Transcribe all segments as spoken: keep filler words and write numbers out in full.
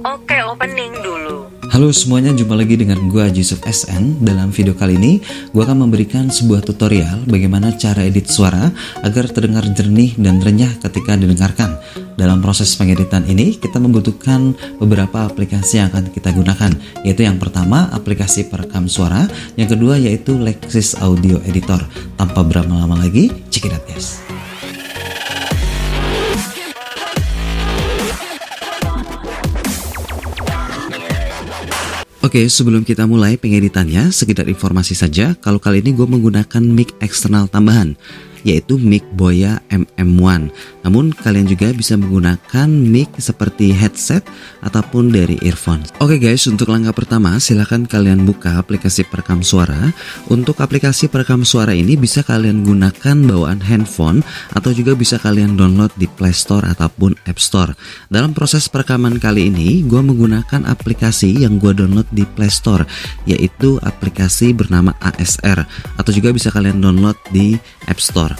Oke, opening dulu. Halo semuanya, jumpa lagi dengan gua Yusuf S N. Dalam video kali ini, gua akan memberikan sebuah tutorial bagaimana cara edit suara agar terdengar jernih dan renyah ketika didengarkan. Dalam proses pengeditan ini, kita membutuhkan beberapa aplikasi yang akan kita gunakan, yaitu yang pertama aplikasi perekam suara, yang kedua yaitu Lexis Audio Editor. Tanpa berlama-lama lagi, check it out guys. Oke, sebelum kita mulai pengeditannya, sekedar informasi saja kalau kali ini gue menggunakan mic eksternal tambahan, yaitu mic boya M M one. Namun kalian juga bisa menggunakan mic seperti headset ataupun dari earphone. Oke guys, untuk langkah pertama silahkan kalian buka aplikasi perekam suara. Untuk aplikasi perekam suara ini bisa kalian gunakan bawaan handphone atau juga bisa kalian download di Play Store ataupun App Store. Dalam proses perekaman kali ini gue menggunakan aplikasi yang gue download di Play Store, yaitu aplikasi bernama A S R, atau juga bisa kalian download di App Store.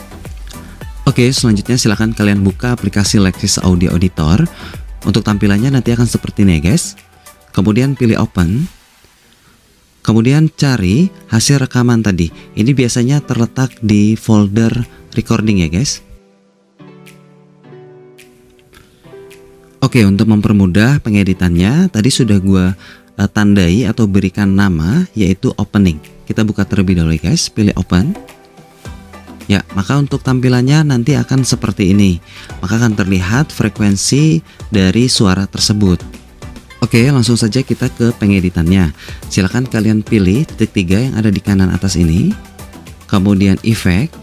Oke, selanjutnya silahkan kalian buka aplikasi Lexis Audio Editor. Untuk tampilannya nanti akan seperti ini ya guys. Kemudian pilih open, kemudian cari hasil rekaman tadi. Ini biasanya terletak di folder recording ya guys. Oke, untuk mempermudah pengeditannya, tadi sudah gua tandai atau berikan nama, yaitu opening. Kita buka terlebih dahulu guys, pilih open. Ya, maka untuk tampilannya nanti akan seperti ini. Maka akan terlihat frekuensi dari suara tersebut. Oke, langsung saja kita ke pengeditannya. Silahkan kalian pilih titik tiga yang ada di kanan atas ini. Kemudian efek.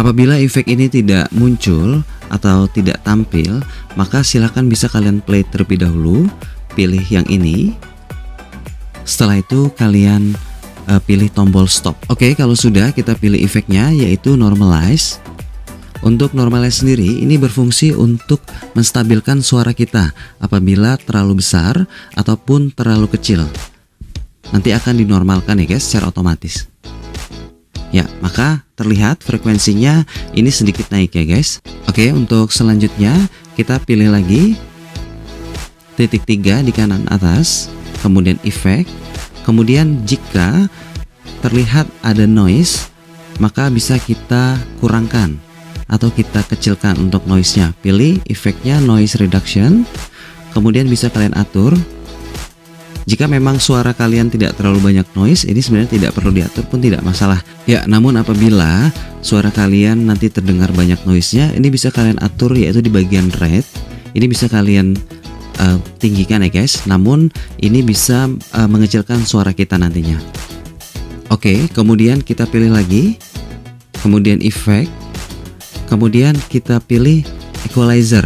Apabila efek ini tidak muncul atau tidak tampil, maka silahkan bisa kalian play terlebih dahulu. Pilih yang ini. Setelah itu kalian uh, pilih tombol stop. Oke, kalau sudah kita pilih efeknya, yaitu normalize. Untuk normalize sendiri ini berfungsi untuk menstabilkan suara kita apabila terlalu besar ataupun terlalu kecil. Nanti akan dinormalkan ya guys secara otomatis. Ya, maka terlihat frekuensinya ini sedikit naik ya guys. Oke, untuk selanjutnya kita pilih lagi titik tiga di kanan atas, kemudian efek, kemudian jika terlihat ada noise, maka bisa kita kurangkan atau kita kecilkan untuk noise-nya. Pilih efeknya noise reduction, kemudian bisa kalian atur. Jika memang suara kalian tidak terlalu banyak noise, ini sebenarnya tidak perlu diatur pun tidak masalah. Ya, namun apabila suara kalian nanti terdengar banyak noise-nya, ini bisa kalian atur, yaitu di bagian rate. Ini bisa kalian Uh, tinggikan ya guys, namun ini bisa uh, mengecilkan suara kita nantinya. Oke, kemudian kita pilih lagi, kemudian efek, kemudian kita pilih equalizer.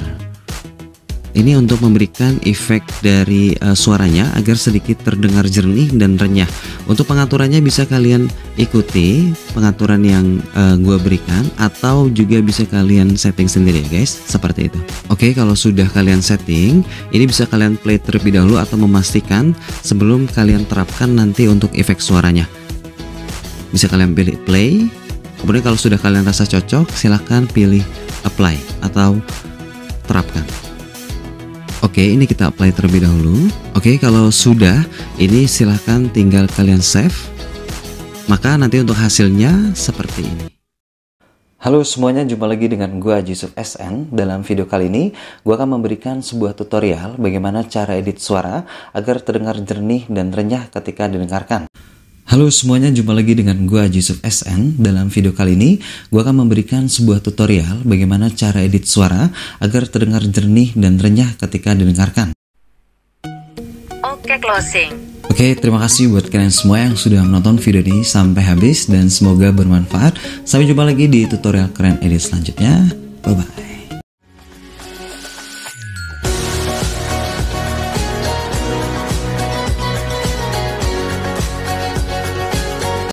Ini untuk memberikan efek dari uh, suaranya agar sedikit terdengar jernih dan renyah. Untuk pengaturannya bisa kalian ikuti pengaturan yang uh, gue berikan, atau juga bisa kalian setting sendiri ya guys, seperti itu. Oke, kalau sudah kalian setting, ini bisa kalian play terlebih dahulu atau memastikan sebelum kalian terapkan nanti untuk efek suaranya. Bisa kalian pilih play, kemudian kalau sudah kalian rasa cocok, silahkan pilih apply atau terapkan. Oke, ini kita apply terlebih dahulu. Oke, kalau sudah, ini silahkan tinggal kalian save. Maka nanti untuk hasilnya seperti ini. Halo semuanya, jumpa lagi dengan gua Yusuf S N. Dalam video kali ini, gua akan memberikan sebuah tutorial bagaimana cara edit suara agar terdengar jernih dan renyah ketika didengarkan. Halo semuanya, jumpa lagi dengan gua Yusuf S N. Dalam video kali ini, gua akan memberikan sebuah tutorial bagaimana cara edit suara agar terdengar jernih dan renyah ketika didengarkan. Oke, closing. Oke, terima kasih buat kalian semua yang sudah menonton video ini sampai habis dan semoga bermanfaat. Sampai jumpa lagi di tutorial keren edit selanjutnya. Bye bye.